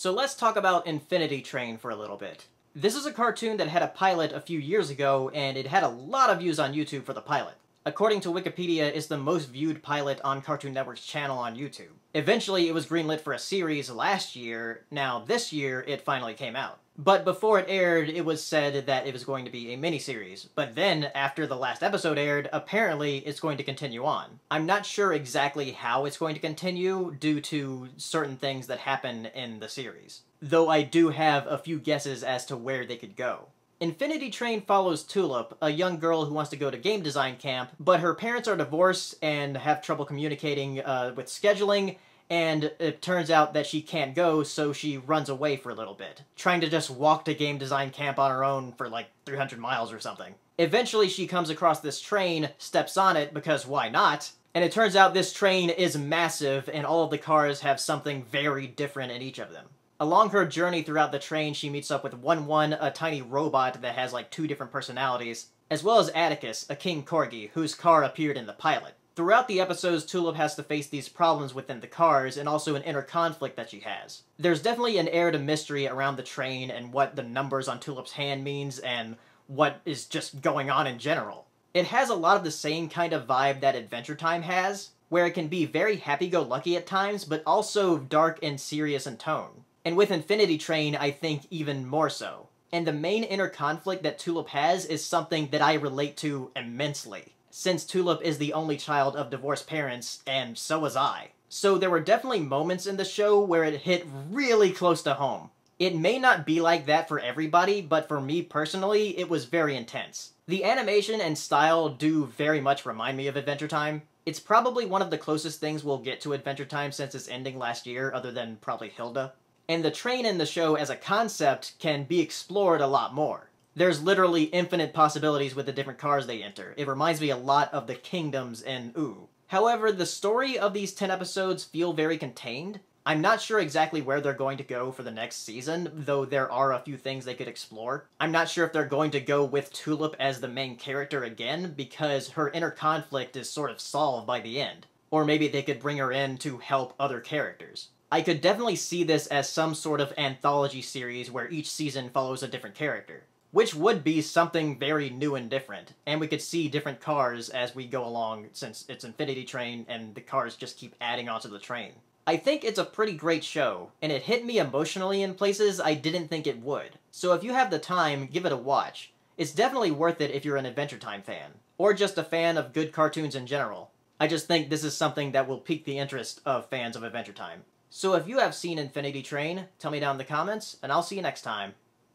So let's talk about Infinity Train for a little bit. This is a cartoon that had a pilot a few years ago, and it had a lot of views on YouTube for the pilot. According to Wikipedia, it's the most viewed pilot on Cartoon Network's channel on YouTube. Eventually, it was greenlit for a series last year. Now, this year, it finally came out. But before it aired, it was said that it was going to be a miniseries. But then, after the last episode aired, apparently it's going to continue on. I'm not sure exactly how it's going to continue due to certain things that happen in the series, though I do have a few guesses as to where they could go. Infinity Train follows Tulip, a young girl who wants to go to game design camp, but her parents are divorced and have trouble communicating with scheduling, and it turns out that she can't go, so she runs away for a little bit, trying to just walk to game design camp on her own for like 300 miles or something. Eventually she comes across this train, steps on it, because why not? And it turns out this train is massive, and all of the cars have something very different in each of them. Along her journey throughout the train, she meets up with One-One, a tiny robot that has like two different personalities, as well as Atticus, a king corgi, whose car appeared in the pilot. Throughout the episodes, Tulip has to face these problems within the cars, and also an inner conflict that she has. There's definitely an air to mystery around the train, and what the numbers on Tulip's hand means, and what is just going on in general. It has a lot of the same kind of vibe that Adventure Time has, where it can be very happy-go-lucky at times, but also dark and serious in tone. And with Infinity Train, I think even more so. And the main inner conflict that Tulip has is something that I relate to immensely, since Tulip is the only child of divorced parents, and so was I. So there were definitely moments in the show where it hit really close to home. It may not be like that for everybody, but for me personally, it was very intense. The animation and style do very much remind me of Adventure Time. It's probably one of the closest things we'll get to Adventure Time since its ending last year, other than probably Hilda. And the train in the show as a concept can be explored a lot more. There's literally infinite possibilities with the different cars they enter. It reminds me a lot of the kingdoms in Ooh. However, the story of these 10 episodes feel very contained. I'm not sure exactly where they're going to go for the next season, though there are a few things they could explore. I'm not sure if they're going to go with Tulip as the main character again, because her inner conflict is sort of solved by the end. Or maybe they could bring her in to help other characters. I could definitely see this as some sort of anthology series where each season follows a different character, which would be something very new and different, and we could see different cars as we go along since it's Infinity Train and the cars just keep adding onto the train. I think it's a pretty great show, and it hit me emotionally in places I didn't think it would. So if you have the time, give it a watch. It's definitely worth it if you're an Adventure Time fan, or just a fan of good cartoons in general. I just think this is something that will pique the interest of fans of Adventure Time. So if you have seen Infinity Train, tell me down in the comments, and I'll see you next time.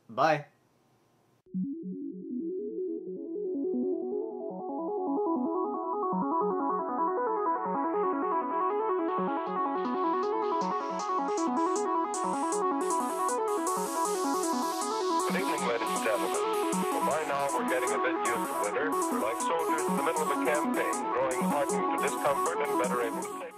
Bye. Good evening, ladies and gentlemen. Well, by now we're getting a bit used to winter. We're like soldiers in the middle of a campaign, growing hardened to discomfort and better able to save.